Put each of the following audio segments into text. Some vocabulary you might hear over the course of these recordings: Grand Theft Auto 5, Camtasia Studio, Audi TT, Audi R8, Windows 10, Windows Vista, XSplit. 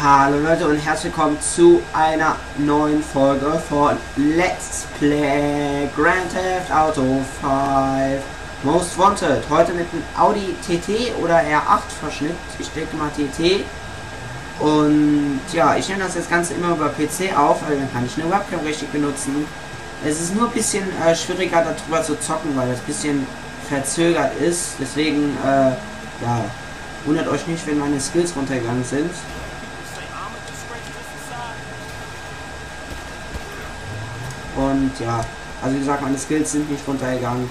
Hallo Leute und herzlich willkommen zu einer neuen Folge von Let's Play Grand Theft Auto 5 Most Wanted. Heute mit einem Audi TT oder R8 Verschnitt. Ich denke mal TT. Und ja, ich nehme das jetzt Ganze immer über PC auf, weil dann kann ich eine Webcam richtig benutzen. Es ist nur ein bisschen schwieriger darüber zu zocken, weil das ein bisschen verzögert ist. Deswegen, ja, wundert euch nicht, wenn meine Skills runtergegangen sind. Und ja, also wie gesagt, meine Skills sind nicht runtergegangen.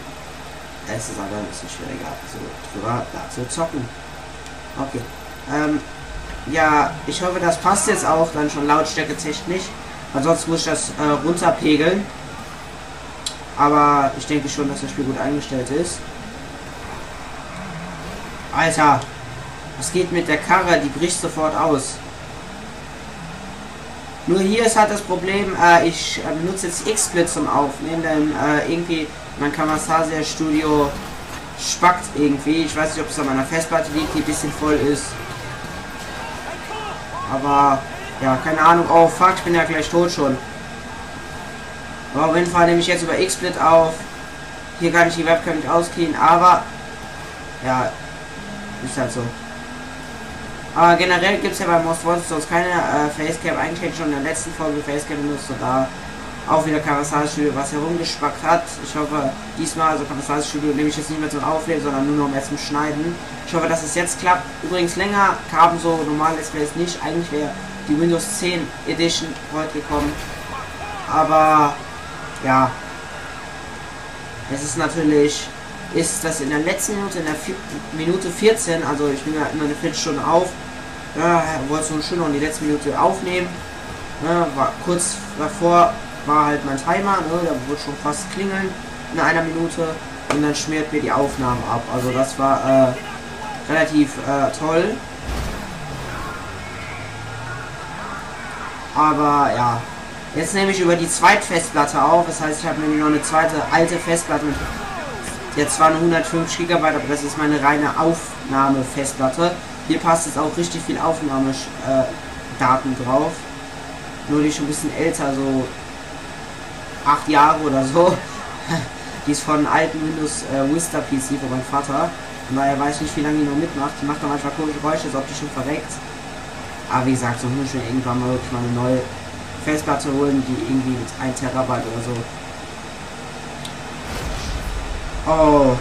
Es ist aber ein bisschen schwieriger, so drüber da zu zocken. Okay. Ja, ich hoffe, das passt jetzt auch, dann schon Lautstärke technisch. Ansonsten muss ich das runterpegeln. Aber ich denke schon, dass das Spiel gut eingestellt ist. Alter, was geht mit der Karre? Die bricht sofort aus. Nur hier ist halt das Problem, ich benutze jetzt XSplit zum Aufnehmen, denn irgendwie mein Camtasia Studio spackt irgendwie. Ich weiß nicht, ob es an meiner Festplatte liegt, die ein bisschen voll ist. Aber, ja, keine Ahnung. Oh, fuck, ich bin ja gleich tot schon. Aber auf jeden Fall nehme ich jetzt über XSplit auf. Hier kann ich die Webcam nicht auskriegen, aber, ja, ist halt so. Aber generell gibt es ja bei Most Wanted sonst keine Facecam. Eigentlich schon in der letzten Folge Facecam benutzt und da auch wieder Camtasia Studio was herumgespackt hat. Ich hoffe, diesmal, also Camtasia Studio nehme ich jetzt nicht mehr zum Aufnehmen, sondern nur noch mehr zum Schneiden. Ich hoffe, dass es jetzt klappt. Übrigens länger kamen so normale Let's Plays nicht. Eigentlich wäre die Windows 10 Edition heute gekommen. Aber ja, es ist natürlich... ist das in der letzten Minute, in der Minute 14, also ich nehme ja immer eine Viertelstunde auf, ja, wollte so schön noch in die letzte Minute aufnehmen, ja, war kurz davor, war halt mein Timer, ne, da wurde schon fast klingeln in einer Minute und dann schmiert mir die Aufnahmen ab, also das war relativ toll, aber ja. Jetzt nehme ich über die Zweitfestplatte auf, das heißt, ich habe nämlich noch eine zweite alte Festplatte mit jetzt waren 150 GB, aber das ist meine reine Aufnahmefestplatte. Hier passt jetzt auch richtig viel Aufnahmedaten drauf. Nur die ist schon ein bisschen älter, so 8 Jahre oder so. Die ist von alten Windows Vista PC von meinem Vater. Und daher weiß ich nicht, wie lange die noch mitmacht. Die macht dann manchmal komische Geräusche, als ob die schon verreckt. Aber wie gesagt, so muss ich irgendwann mal wirklich mal eine neue Festplatte holen, die irgendwie mit 1 Terabyte oder so. Oh.